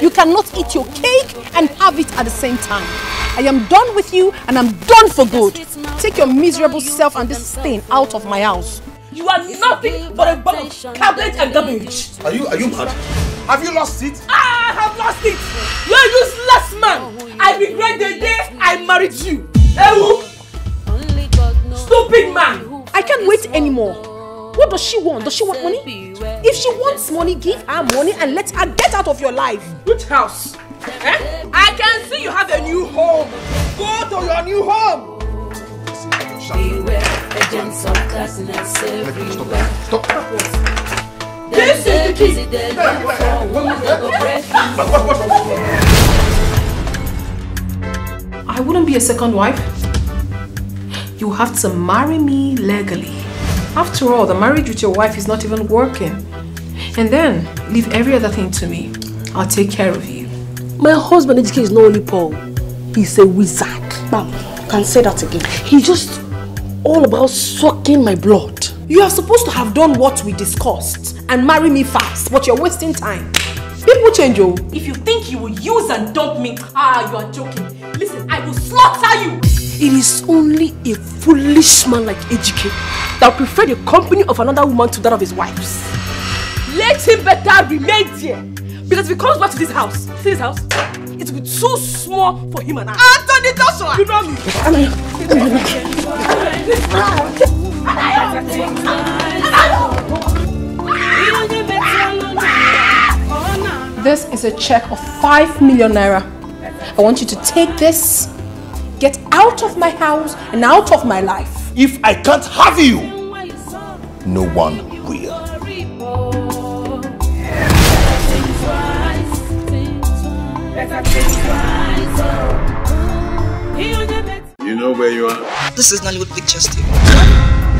You cannot eat your cake and have it at the same time. I am done with you and I'm done for good. Take your miserable self and this stain out of my house. You are nothing but a bag of cabbage and garbage. Are you mad? Have you lost it? I have lost it. You are a useless man. I regret the day I married you. Stupid man. I can't wait anymore. What does she want? Does she want money? If she wants money, give her money and let her get out of your life. Which house? Eh? I can see you have a new home. Go to your new home. Stop. This is the key. I wouldn't be a second wife. You have to marry me legally. After all, the marriage with your wife is not even working. And then, leave every other thing to me. I'll take care of you. My husband, EJK, is not only Paul. He's a wizard. Ma'am, can say that again. He's just all about sucking my blood. You are supposed to have done what we discussed and marry me fast, but you're wasting time. People change, oh. If you think you will use and dump me, you are joking. Listen, I will slaughter you. It is only a foolish man like EJK that prefer the company of another woman to that of his wife's. Let him better remain here, because if he comes back to this house, see this house, it will be too small for him and I. Anthony Joshua! You know me! This is a check of 5 million naira. I want you to take this, get out of my house and out of my life. If I can't have you, no one will. You know where you are? This is Nollywood Pictures TV.